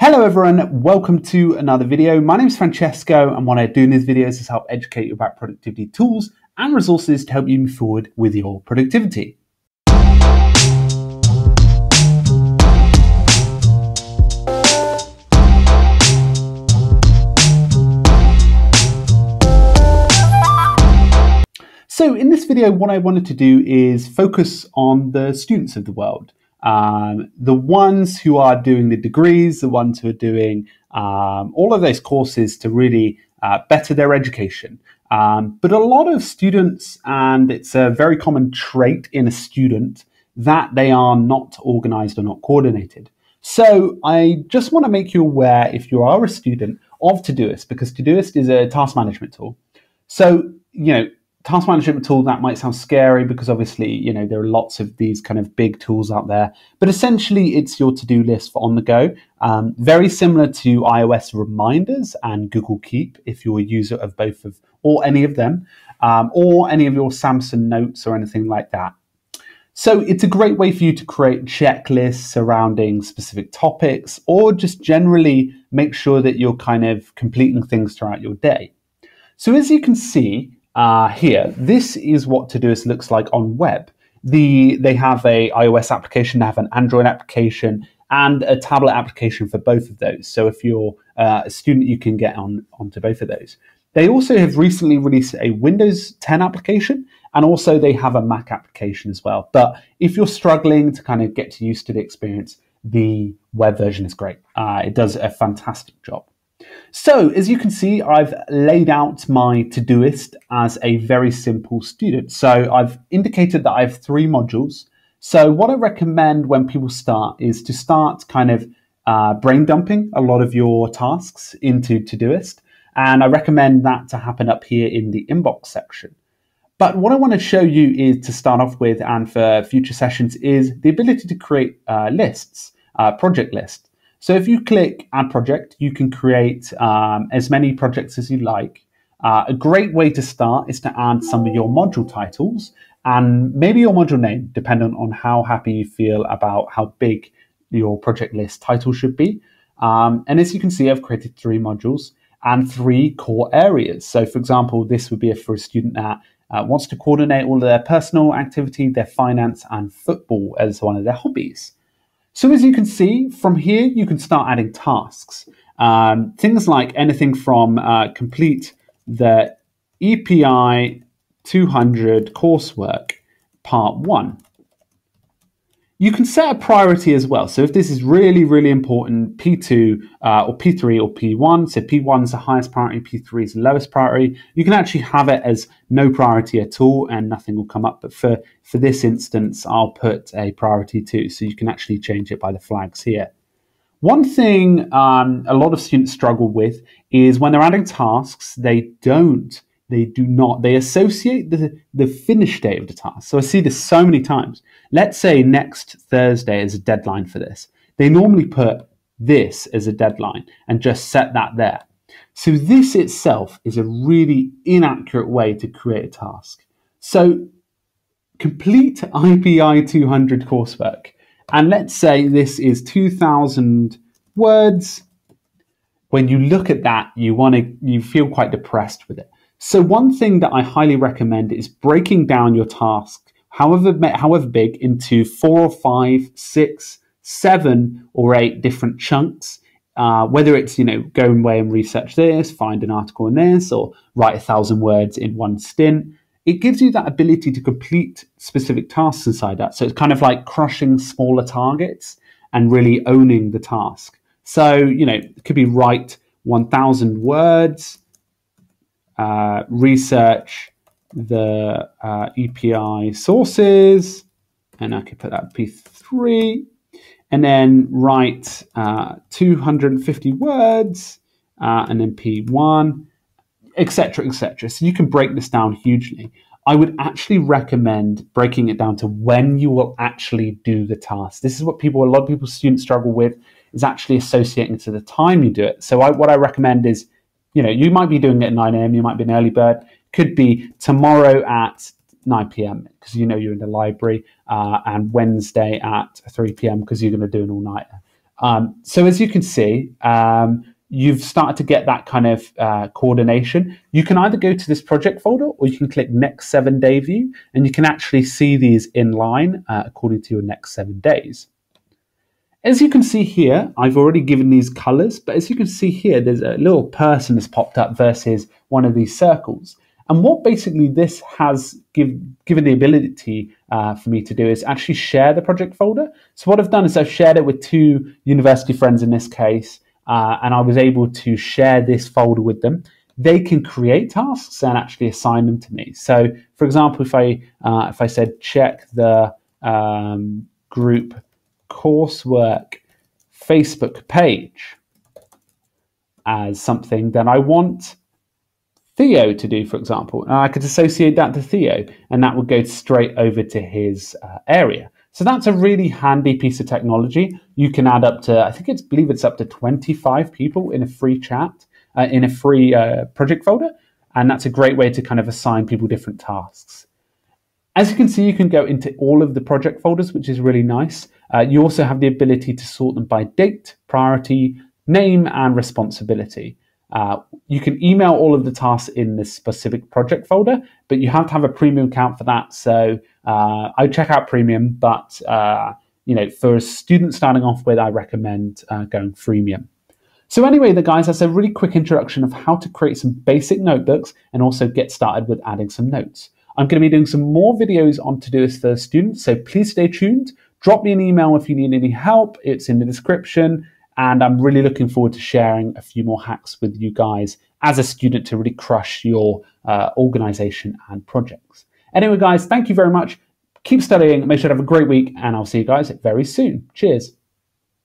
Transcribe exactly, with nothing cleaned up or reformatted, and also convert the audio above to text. Hello everyone, welcome to another video. My name is Francesco and what I do in these videos is help educate you about productivity tools and resources to help you move forward with your productivity. So in this video, what I wanted to do is focus on the students of the world. Um, the ones who are doing the degrees, the ones who are doing um, all of those courses to really uh, better their education. Um, but a lot of students, and it's a very common trait in a student, that they are not organized or not coordinated. So I just want to make you aware, if you are a student, of Todoist, because Todoist is a task management tool. So, you know, task management tool, that might sound scary because obviously, you know, there are lots of these kind of big tools out there, but essentially it's your to-do list for on the go. Um, very similar to iOS reminders and Google Keep, if you're a user of both of or any of them, um, or any of your Samsung notes or anything like that. So it's a great way for you to create checklists surrounding specific topics, or just generally make sure that you're kind of completing things throughout your day. So as you can see, Uh, here, this is what Todoist looks like on web. The, they have an iOS application, they have an Android application, and a tablet application for both of those. So if you're uh, a student, you can get on onto both of those. They also have recently released a Windows ten application, and also they have a Mac application as well. But if you're struggling to kind of get used to the experience, the web version is great. Uh, it does a fantastic job. So as you can see, I've laid out my Todoist as a very simple student. So I've indicated that I have three modules. So what I recommend when people start is to start kind of uh, brain dumping a lot of your tasks into Todoist. And I recommend that to happen up here in the inbox section. But what I want to show you is to start off with, and for future sessions, is the ability to create uh, lists, uh, project lists. So if you click Add Project, you can create um, as many projects as you like. Uh, a great way to start is to add some of your module titles and maybe your module name, depending on how happy you feel about how big your project list title should be. Um, and as you can see, I've created three modules and three core areas. So for example, this would be for a student that uh, wants to coordinate all of their personal activity, their finance, and football as one of their hobbies. So as you can see, from here, you can start adding tasks. Um, things like anything from uh, complete the E P I two hundred coursework, part one. You can set a priority as well. So if this is really, really important, P two uh, or P three or P one, so P one is the highest priority, P three is the lowest priority, you can actually have it as no priority at all and nothing will come up. But for, for this instance, I'll put a priority two. So you can actually change it by the flags here. One thing um, a lot of students struggle with is when they're adding tasks, they don't, they do not, they associate the, the finish date of the task. So I see this so many times. Let's say next Thursday is a deadline for this. They normally put this as a deadline and just set that there. So this itself is a really inaccurate way to create a task. So complete I B I two hundred coursework. And let's say this is two thousand words. When you look at that, you want to, you feel quite depressed with it. So one thing that I highly recommend is breaking down your task, however, however big, into four or five, six, seven or eight different chunks, uh, whether it's, you know, go away and research this, find an article in this, or write a thousand words in one stint. It gives you that ability to complete specific tasks inside that. So it's kind of like crushing smaller targets and really owning the task. So, you know, it could be write one thousand words, Uh, research the uh, E P I sources, and I could put that P three, and then write uh, two hundred fifty words, uh, and then P one, et cetera, et cetera. So you can break this down hugely. I would actually recommend breaking it down to when you will actually do the task. This is what people, a lot of people, students struggle with, is actually associating to the time you do it. So I, what I recommend is, you know, you might be doing it at nine A M, you might be an early bird, could be tomorrow at nine P M because you know you're in the library, uh, and Wednesday at three P M because you're going to do an all-nighter. Um, so as you can see, um, you've started to get that kind of uh, coordination. You can either go to this project folder or you can click next seven day view, and you can actually see these in line uh, according to your next seven days. As you can see here, I've already given these colors, but as you can see here, there's a little person that's popped up versus one of these circles. And what basically this has give, given the ability uh, for me to do is actually share the project folder. So what I've done is I've shared it with two university friends in this case, Uh, and I was able to share this folder with them. They can create tasks and actually assign them to me. So, for example, if I uh, if I said check the um, group coursework Facebook page as something that I want Theo to do, for example, and I could associate that to Theo, and that would go straight over to his uh, area. So that's a really handy piece of technology. You can add up to, I think it's, believe it's up to twenty-five people in a free chat, uh, in a free uh, project folder. And that's a great way to kind of assign people different tasks. As you can see, you can go into all of the project folders, which is really nice. Uh, you also have the ability to sort them by date, priority, name, and responsibility. Uh, you can email all of the tasks in this specific project folder, but you have to have a premium account for that. So uh, I check out premium, but uh, you know, for a student starting off with, I recommend uh, going freemium. So anyway, the guys, that's a really quick introduction of how to create some basic notebooks and also get started with adding some notes. I'm going to be doing some more videos on Todoist for students, so please stay tuned. Drop me an email if you need any help. It's in the description. And I'm really looking forward to sharing a few more hacks with you guys as a student to really crush your uh, organization and projects. Anyway, guys, thank you very much. Keep studying. Make sure to have a great week, and I'll see you guys very soon. Cheers.